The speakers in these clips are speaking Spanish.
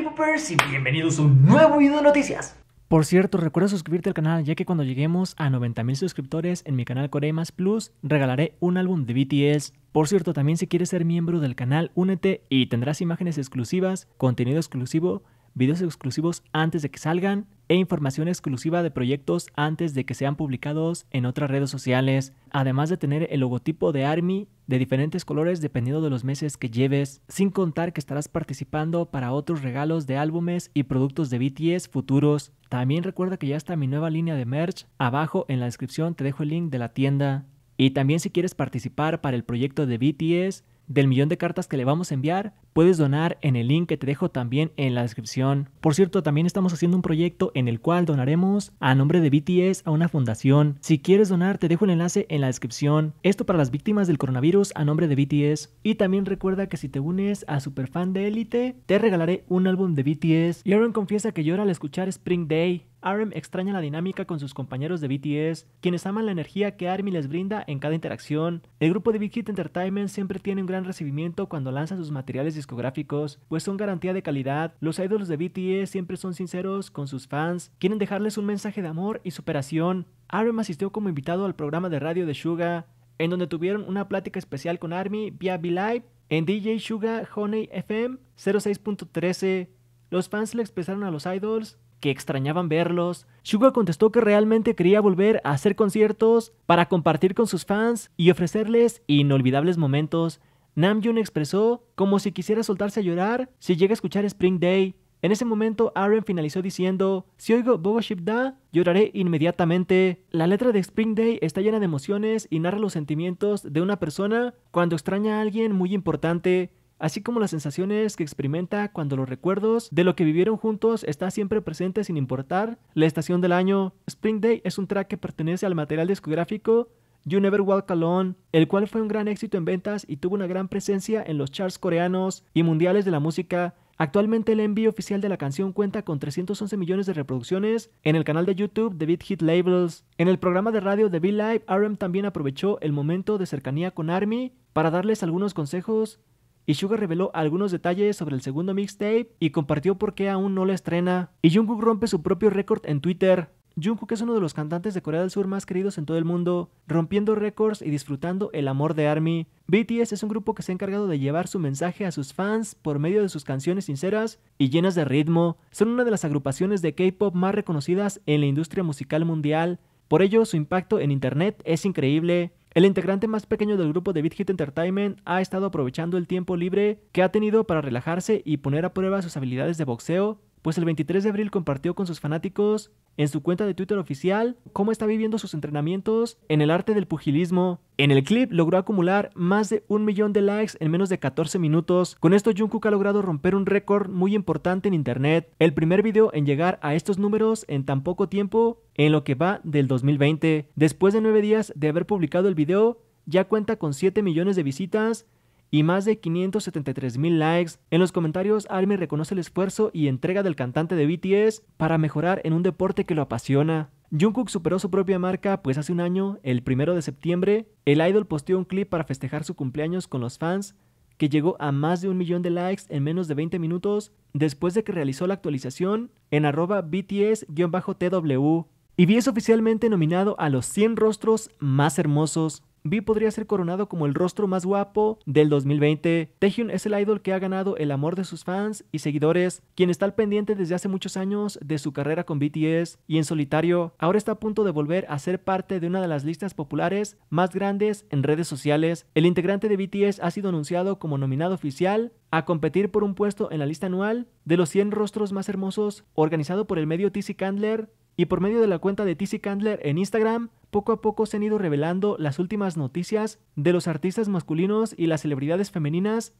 K-Popers y bienvenidos a un nuevo video de noticias. Por cierto, recuerda suscribirte al canal, ya que cuando lleguemos a 90,000 suscriptores en mi canal Corea Más Plus, regalaré un álbum de BTS. Por cierto, también si quieres ser miembro del canal, únete y tendrás imágenes exclusivas, contenido exclusivo, videos exclusivos antes de que salgan e información exclusiva de proyectos antes de que sean publicados en otras redes sociales, además de tener el logotipo de ARMY de diferentes colores dependiendo de los meses que lleves, sin contar que estarás participando para otros regalos de álbumes y productos de BTS futuros. También recuerda que ya está mi nueva línea de merch, abajo en la descripción te dejo el link de la tienda. Y también si quieres participar para el proyecto de BTS, del millón de cartas que le vamos a enviar, puedes donar en el link que te dejo también en la descripción. Por cierto, también estamos haciendo un proyecto en el cual donaremos a nombre de BTS a una fundación. Si quieres donar, te dejo el enlace en la descripción. Esto para las víctimas del coronavirus a nombre de BTS. Y también recuerda que si te unes a Superfan de Élite, te regalaré un álbum de BTS. Y RM confiesa que llora al escuchar Spring Day. RM extraña la dinámica con sus compañeros de BTS, quienes aman la energía que ARMY les brinda en cada interacción. El grupo de Big Hit Entertainment siempre tiene un gran recibimiento cuando lanza sus materiales discográficos, pues son garantía de calidad. Los ídolos de BTS siempre son sinceros con sus fans, quieren dejarles un mensaje de amor y superación. RM asistió como invitado al programa de radio de Suga, en donde tuvieron una plática especial con ARMY vía V-Live en DJ Suga Honey FM 06.13. Los fans le expresaron a los idols que extrañaban verlos. Suga contestó que realmente quería volver a hacer conciertos para compartir con sus fans y ofrecerles inolvidables momentos. Namjoon expresó como si quisiera soltarse a llorar si llega a escuchar Spring Day. En ese momento, RM finalizó diciendo: si oigo Bogoshipda, lloraré inmediatamente. La letra de Spring Day está llena de emociones y narra los sentimientos de una persona cuando extraña a alguien muy importante, así como las sensaciones que experimenta cuando los recuerdos de lo que vivieron juntos está siempre presente sin importar la estación del año. Spring Day es un track que pertenece al material discográfico You Never Walk Alone, el cual fue un gran éxito en ventas y tuvo una gran presencia en los charts coreanos y mundiales de la música. Actualmente el MV oficial de la canción cuenta con 311 millones de reproducciones en el canal de YouTube de Big Hit Labels. En el programa de radio de V-Live, RM también aprovechó el momento de cercanía con ARMY para darles algunos consejos, y Suga reveló algunos detalles sobre el segundo mixtape y compartió por qué aún no lo estrena. Y Jungkook rompe su propio récord en Twitter. Jungkook es uno de los cantantes de Corea del Sur más queridos en todo el mundo, rompiendo récords y disfrutando el amor de ARMY. BTS es un grupo que se ha encargado de llevar su mensaje a sus fans por medio de sus canciones sinceras y llenas de ritmo. Son una de las agrupaciones de K-POP más reconocidas en la industria musical mundial. Por ello, su impacto en internet es increíble. El integrante más pequeño del grupo de Big Hit Entertainment ha estado aprovechando el tiempo libre que ha tenido para relajarse y poner a prueba sus habilidades de boxeo, pues el 23 de abril compartió con sus fanáticos en su cuenta de Twitter oficial cómo está viviendo sus entrenamientos en el arte del pugilismo. En el clip logró acumular más de 1 millón de likes en menos de 14 minutos. Con esto Jungkook ha logrado romper un récord muy importante en internet, el primer video en llegar a estos números en tan poco tiempo en lo que va del 2020. Después de 9 días de haber publicado el video, ya cuenta con 7 millones de visitas y más de 573,000 likes. En los comentarios, ARMY reconoce el esfuerzo y entrega del cantante de BTS para mejorar en un deporte que lo apasiona. Jungkook superó su propia marca, pues hace un año, el 1 de septiembre, el idol posteó un clip para festejar su cumpleaños con los fans, que llegó a más de 1 millón de likes en menos de 20 minutos, después de que realizó la actualización en @BTS_TW. Y V es oficialmente nominado a los 100 rostros más hermosos. V podría ser coronado como el rostro más guapo del 2020. Taehyung es el idol que ha ganado el amor de sus fans y seguidores, quien está al pendiente desde hace muchos años de su carrera con BTS y en solitario. Ahora está a punto de volver a ser parte de una de las listas populares más grandes en redes sociales. El integrante de BTS ha sido anunciado como nominado oficial a competir por un puesto en la lista anual de los 100 rostros más hermosos, organizado por el medio TC Candler, y por medio de la cuenta de TC Candler en Instagram. Poco a poco se han ido revelando las últimas noticias de los artistas masculinos y las celebridades femeninas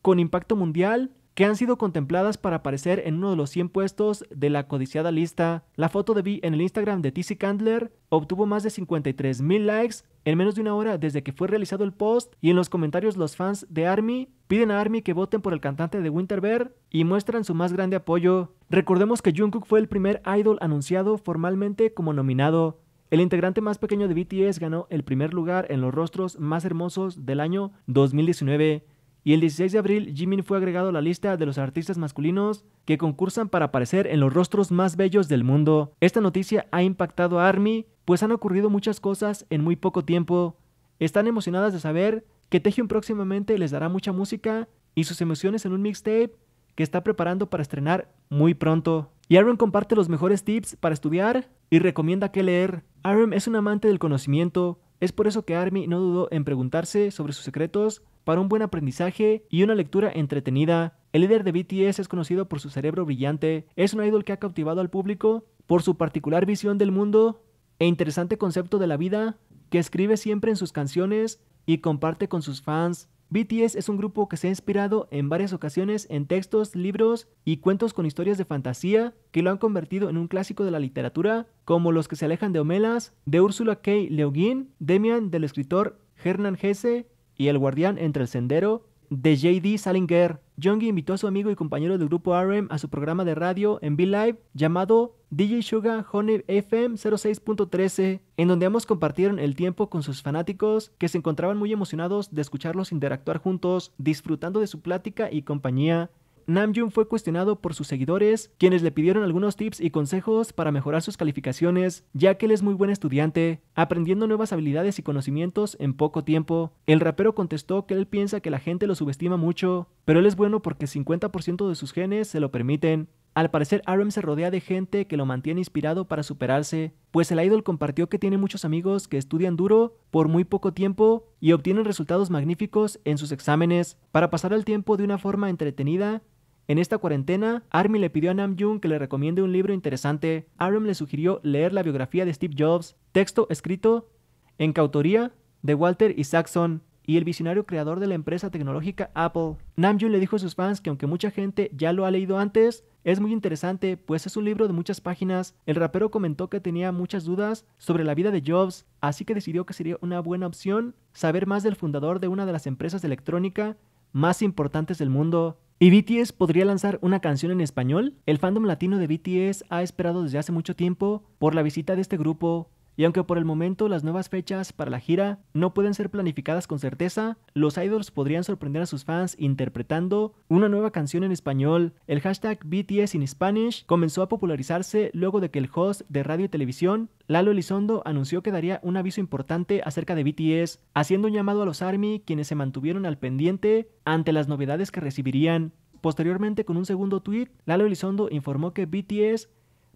con impacto mundial que han sido contempladas para aparecer en uno de los 100 puestos de la codiciada lista. La foto de V en el Instagram de TC Candler obtuvo más de 53,000 likes en menos de 1 hora desde que fue realizado el post, y en los comentarios los fans de ARMY piden a ARMY que voten por el cantante de Winter Bear y muestran su más grande apoyo. Recordemos que Jungkook fue el primer idol anunciado formalmente como nominado. El integrante más pequeño de BTS ganó el primer lugar en los rostros más hermosos del año 2019. y el 16 de abril Jimin fue agregado a la lista de los artistas masculinos que concursan para aparecer en los rostros más bellos del mundo. Esta noticia ha impactado a ARMY, pues han ocurrido muchas cosas en muy poco tiempo. Están emocionadas de saber que Taehyung próximamente les dará mucha música y sus emociones en un mixtape que está preparando para estrenar muy pronto. Y RM comparte los mejores tips para estudiar y recomienda qué leer. RM es un amante del conocimiento, es por eso que ARMY no dudó en preguntarse sobre sus secretos para un buen aprendizaje y una lectura entretenida. El líder de BTS es conocido por su cerebro brillante, es un ídolo que ha cautivado al público por su particular visión del mundo e interesante concepto de la vida que escribe siempre en sus canciones y comparte con sus fans. BTS es un grupo que se ha inspirado en varias ocasiones en textos, libros y cuentos con historias de fantasía que lo han convertido en un clásico de la literatura, como Los que se alejan de Omelas, de Úrsula K. Le Guin, Demian del escritor Hernán Hesse y El guardián entre el sendero de J.D. Salinger. Jungkook invitó a su amigo y compañero del grupo RM a su programa de radio en V-Live llamado DJ Suga Honey FM 06.13, en donde ambos compartieron el tiempo con sus fanáticos que se encontraban muy emocionados de escucharlos interactuar juntos, disfrutando de su plática y compañía. Namjoon fue cuestionado por sus seguidores, quienes le pidieron algunos tips y consejos para mejorar sus calificaciones, ya que él es muy buen estudiante, aprendiendo nuevas habilidades y conocimientos en poco tiempo. El rapero contestó que él piensa que la gente lo subestima mucho, pero él es bueno porque 50% de sus genes se lo permiten. Al parecer, RM se rodea de gente que lo mantiene inspirado para superarse, pues el idol compartió que tiene muchos amigos que estudian duro por muy poco tiempo y obtienen resultados magníficos en sus exámenes. Para pasar el tiempo de una forma entretenida, en esta cuarentena, ARMY le pidió a Namjoon que le recomiende un libro interesante. RM le sugirió leer la biografía de Steve Jobs, texto escrito en coautoría de Walter Isaacson y el visionario creador de la empresa tecnológica Apple. Namjoon le dijo a sus fans que aunque mucha gente ya lo ha leído antes, es muy interesante, pues es un libro de muchas páginas. El rapero comentó que tenía muchas dudas sobre la vida de Jobs, así que decidió que sería una buena opción saber más del fundador de una de las empresas de electrónica más importantes del mundo. ¿Y BTS podría lanzar una canción en español? El fandom latino de BTS ha esperado desde hace mucho tiempo por la visita de este grupo, y aunque por el momento las nuevas fechas para la gira no pueden ser planificadas con certeza, los idols podrían sorprender a sus fans interpretando una nueva canción en español. El hashtag BTS in Spanish comenzó a popularizarse luego de que el host de radio y televisión, Lalo Elizondo, anunció que daría un aviso importante acerca de BTS, haciendo un llamado a los ARMY, quienes se mantuvieron al pendiente ante las novedades que recibirían. Posteriormente, con un segundo tweet, Lalo Elizondo informó que BTS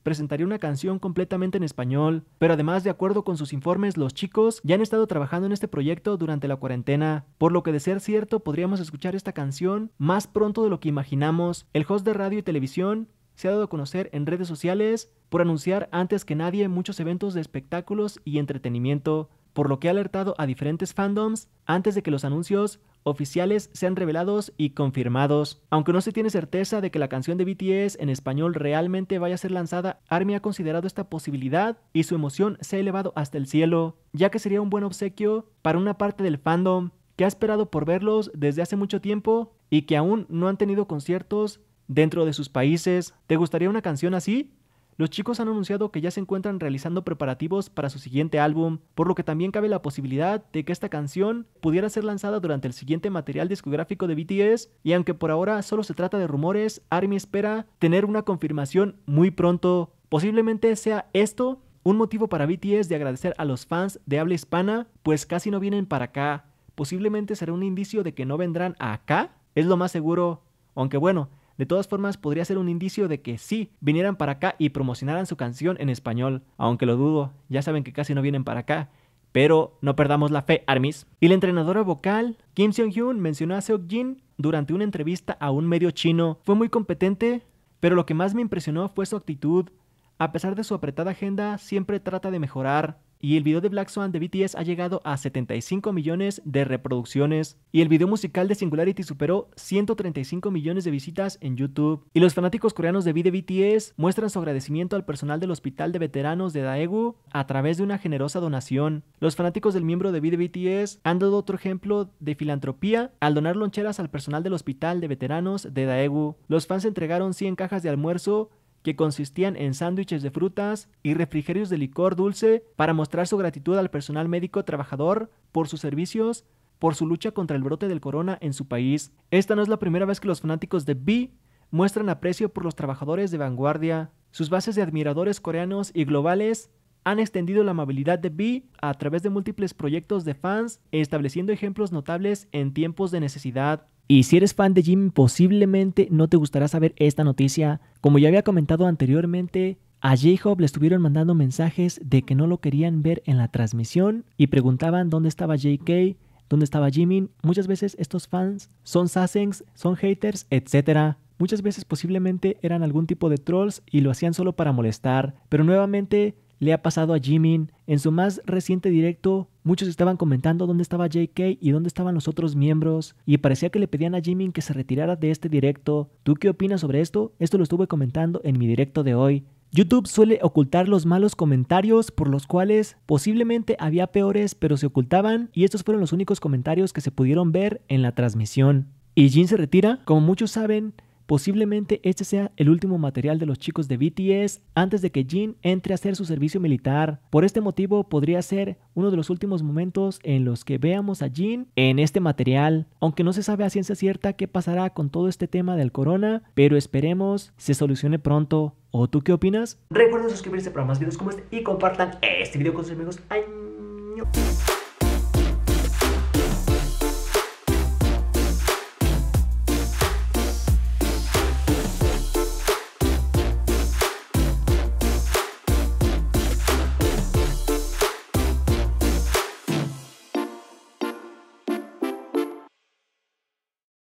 presentaría una canción completamente en español, pero además, de acuerdo con sus informes, los chicos ya han estado trabajando en este proyecto durante la cuarentena, por lo que, de ser cierto, podríamos escuchar esta canción más pronto de lo que imaginamos. El host de radio y televisión se ha dado a conocer en redes sociales por anunciar antes que nadie muchos eventos de espectáculos y entretenimiento, por lo que ha alertado a diferentes fandoms antes de que los anuncios oficiales sean revelados y confirmados. Aunque no se tiene certeza de que la canción de BTS en español realmente vaya a ser lanzada, ARMY ha considerado esta posibilidad y su emoción se ha elevado hasta el cielo, ya que sería un buen obsequio para una parte del fandom que ha esperado por verlos desde hace mucho tiempo y que aún no han tenido conciertos dentro de sus países. ¿Te gustaría una canción así? Los chicos han anunciado que ya se encuentran realizando preparativos para su siguiente álbum, por lo que también cabe la posibilidad de que esta canción pudiera ser lanzada durante el siguiente material discográfico de BTS, y aunque por ahora solo se trata de rumores, ARMY espera tener una confirmación muy pronto. Posiblemente sea esto un motivo para BTS de agradecer a los fans de habla hispana, pues casi no vienen para acá. Posiblemente será un indicio de que no vendrán acá, es lo más seguro, aunque bueno, de todas formas, podría ser un indicio de que sí vinieran para acá y promocionaran su canción en español, aunque lo dudo, ya saben que casi no vienen para acá, pero no perdamos la fe, ARMYs. Y la entrenadora vocal Kim Seung-hyun mencionó a Seokjin durante una entrevista a un medio chino. Fue muy competente, pero lo que más me impresionó fue su actitud. A pesar de su apretada agenda, siempre trata de mejorar. Y el video de Black Swan de BTS ha llegado a 75 millones de reproducciones. Y el video musical de Singularity superó 135 millones de visitas en YouTube. Y los fanáticos coreanos de V de BTS muestran su agradecimiento al personal del Hospital de Veteranos de Daegu a través de una generosa donación. Los fanáticos del miembro de V de BTS han dado otro ejemplo de filantropía al donar loncheras al personal del Hospital de Veteranos de Daegu. Los fans entregaron 100 cajas de almuerzo que consistían en sándwiches de frutas y refrigerios de licor dulce para mostrar su gratitud al personal médico trabajador por sus servicios por su lucha contra el brote del corona en su país. Esta no es la primera vez que los fanáticos de V muestran aprecio por los trabajadores de vanguardia. Sus bases de admiradores coreanos y globales han extendido la amabilidad de V a través de múltiples proyectos de fans, estableciendo ejemplos notables en tiempos de necesidad. Y si eres fan de Jimin, posiblemente no te gustará saber esta noticia. Como ya había comentado anteriormente, a J-Hope le estuvieron mandando mensajes de que no lo querían ver en la transmisión y preguntaban dónde estaba JK, dónde estaba Jimin. Muchas veces estos fans son sasengs, son haters, etc. Muchas veces posiblemente eran algún tipo de trolls y lo hacían solo para molestar. Pero nuevamente le ha pasado a Jimin. En su más reciente directo, muchos estaban comentando dónde estaba JK y dónde estaban los otros miembros. Y parecía que le pedían a Jimin que se retirara de este directo. ¿Tú qué opinas sobre esto? Esto lo estuve comentando en mi directo de hoy. YouTube suele ocultar los malos comentarios, por los cuales posiblemente había peores pero se ocultaban, y estos fueron los únicos comentarios que se pudieron ver en la transmisión. Y Jin se retira. Como muchos saben, posiblemente este sea el último material de los chicos de BTS antes de que Jin entre a hacer su servicio militar. Por este motivo podría ser uno de los últimos momentos en los que veamos a Jin en este material, aunque no se sabe a ciencia cierta qué pasará con todo este tema del corona, pero esperemos se solucione pronto. ¿O tú qué opinas? Recuerden suscribirse para más videos como este y compartan este video con sus amigos.